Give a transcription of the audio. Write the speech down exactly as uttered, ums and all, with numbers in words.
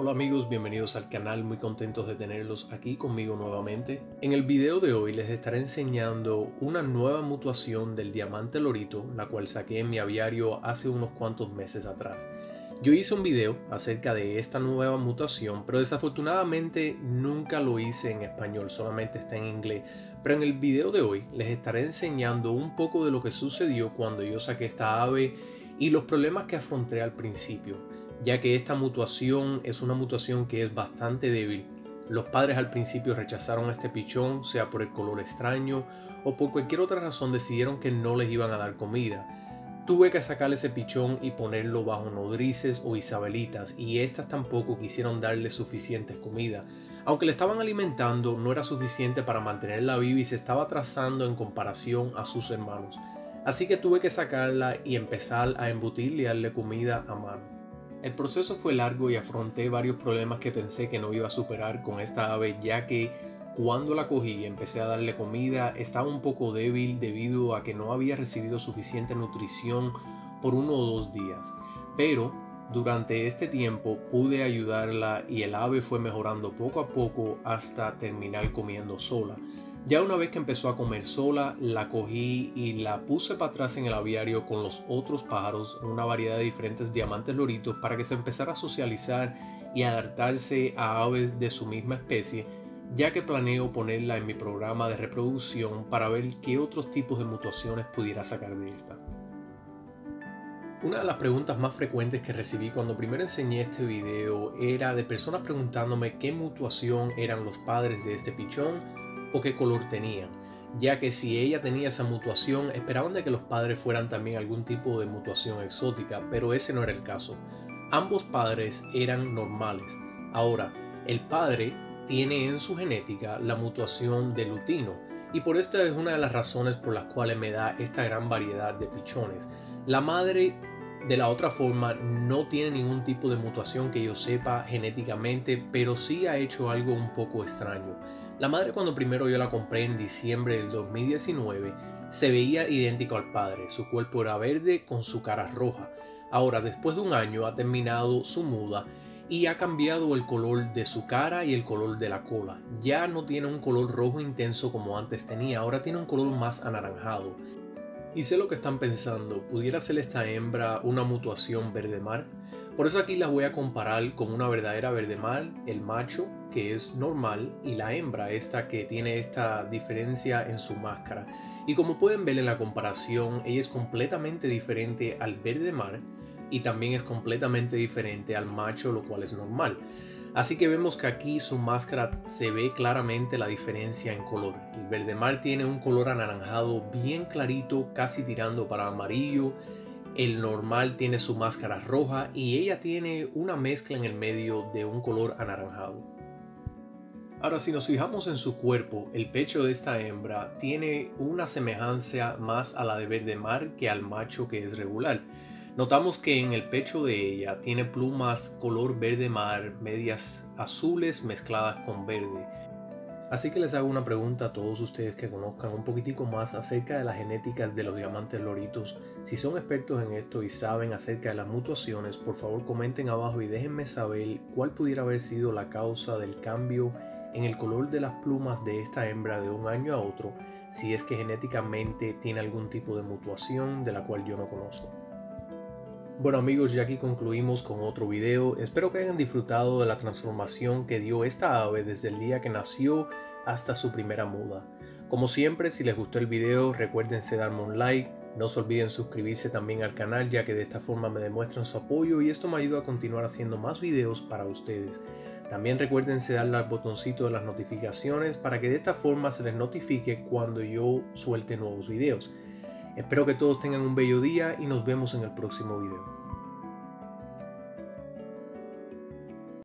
Hola amigos, bienvenidos al canal, muy contentos de tenerlos aquí conmigo nuevamente. En el video de hoy les estaré enseñando una nueva mutuación del diamante lorito, la cual saqué en mi aviario hace unos cuantos meses atrás. Yo hice un video acerca de esta nueva mutación, pero desafortunadamente nunca lo hice en español, solamente está en inglés. Pero en el video de hoy les estaré enseñando un poco de lo que sucedió cuando yo saqué esta ave y los problemas que afronté al principio, ya que esta mutuación es una mutuación que es bastante débil. Los padres al principio rechazaron a este pichón, sea por el color extraño o por cualquier otra razón decidieron que no les iban a dar comida. Tuve que sacar ese pichón y ponerlo bajo nodrices o isabelitas, y estas tampoco quisieron darle suficientes comida. Aunque le estaban alimentando, no era suficiente para mantenerla viva y se estaba atrasando en comparación a sus hermanos. Así que tuve que sacarla y empezar a embutirle y darle comida a mano. El proceso fue largo y afronté varios problemas que pensé que no iba a superar con esta ave, ya que cuando la cogí y empecé a darle comida, estaba un poco débil debido a que no había recibido suficiente nutrición por uno o dos días. Pero durante este tiempo pude ayudarla y el ave fue mejorando poco a poco hasta terminar comiendo sola. Ya una vez que empezó a comer sola, la cogí y la puse para atrás en el aviario con los otros pájaros, una variedad de diferentes diamantes loritos, para que se empezara a socializar y adaptarse a aves de su misma especie, ya que planeo ponerla en mi programa de reproducción para ver qué otros tipos de mutuaciones pudiera sacar de esta. Una de las preguntas más frecuentes que recibí cuando primero enseñé este video era de personas preguntándome qué mutuación eran los padres de este pichón o qué color tenían, ya que si ella tenía esa mutuación esperaban de que los padres fueran también algún tipo de mutuación exótica, pero ese no era el caso. Ambos padres eran normales. Ahora, el padre tiene en su genética la mutuación de lutino, y por esta es una de las razones por las cuales me da esta gran variedad de pichones. La madre, de la otra forma, no tiene ningún tipo de mutuación que yo sepa genéticamente, pero sí ha hecho algo un poco extraño. La madre, cuando primero yo la compré en diciembre del dos mil diecinueve, se veía idéntico al padre. Su cuerpo era verde con su cara roja. Ahora, después de un año, ha terminado su muda y ha cambiado el color de su cara y el color de la cola. Ya no tiene un color rojo intenso como antes tenía, ahora tiene un color más anaranjado. Y sé lo que están pensando, ¿pudiera ser esta hembra una mutuación verde mar? Por eso aquí las voy a comparar con una verdadera verde mar, el macho, que es normal, y la hembra, esta que tiene esta diferencia en su máscara. Y como pueden ver en la comparación, ella es completamente diferente al verde mar, y también es completamente diferente al macho, lo cual es normal. Así que vemos que aquí su máscara se ve claramente la diferencia en color. El verde mar tiene un color anaranjado bien clarito, casi tirando para amarillo. El normal tiene su máscara roja y ella tiene una mezcla en el medio de un color anaranjado. Ahora, si nos fijamos en su cuerpo, el pecho de esta hembra tiene una semejanza más a la de verde mar que al macho, que es regular. Notamos que en el pecho de ella tiene plumas color verde mar, medias azules mezcladas con verde. Así que les hago una pregunta a todos ustedes que conozcan un poquitico más acerca de las genéticas de los diamantes loritos. Si son expertos en esto y saben acerca de las mutuaciones, por favor comenten abajo y déjenme saber cuál pudiera haber sido la causa del cambio en el color de las plumas de esta hembra de un año a otro, si es que genéticamente tiene algún tipo de mutuación de la cual yo no conozco. Bueno amigos, ya aquí concluimos con otro video. Espero que hayan disfrutado de la transformación que dio esta ave desde el día que nació hasta su primera muda. Como siempre, si les gustó el video, recuérdense darme un like. No se olviden suscribirse también al canal, ya que de esta forma me demuestran su apoyo y esto me ayuda a continuar haciendo más videos para ustedes. También recuérdense darle al botoncito de las notificaciones para que de esta forma se les notifique cuando yo suelte nuevos videos. Espero que todos tengan un bello día y nos vemos en el próximo video.